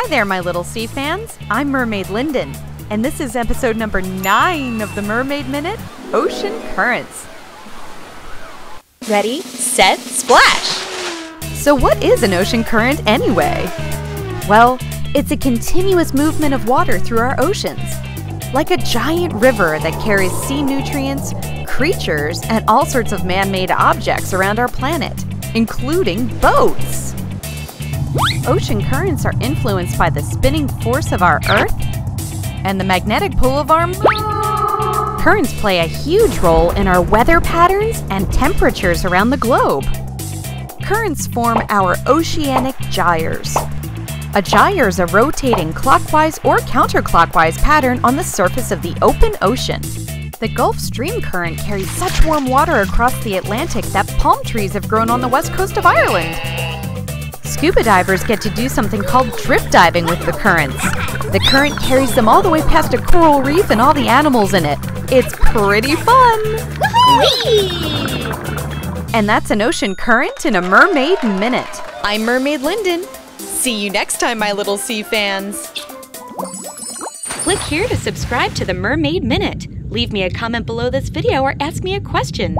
Hi there, my little sea fans. I'm Mermaid Linden, and this is episode number 9 of the Mermaid Minute, Ocean Currents. Ready, set, splash! So what is an ocean current anyway? Well, it's a continuous movement of water through our oceans, like a giant river that carries sea nutrients, creatures, and all sorts of man-made objects around our planet, including boats. Ocean currents are influenced by the spinning force of our Earth and the magnetic pull of our Moon. Currents play a huge role in our weather patterns and temperatures around the globe. Currents form our oceanic gyres. A gyre is a rotating clockwise or counterclockwise pattern on the surface of the open ocean. The Gulf Stream Current carries such warm water across the Atlantic that palm trees have grown on the west coast of Ireland. Scuba divers get to do something called drift diving with the currents. The current carries them all the way past a coral reef and all the animals in it. It's pretty fun! Whee! And that's an ocean current in a Mermaid Minute. I'm Mermaid Linden. See you next time, my little sea fans. Click here to subscribe to the Mermaid Minute. Leave me a comment below this video or ask me a question.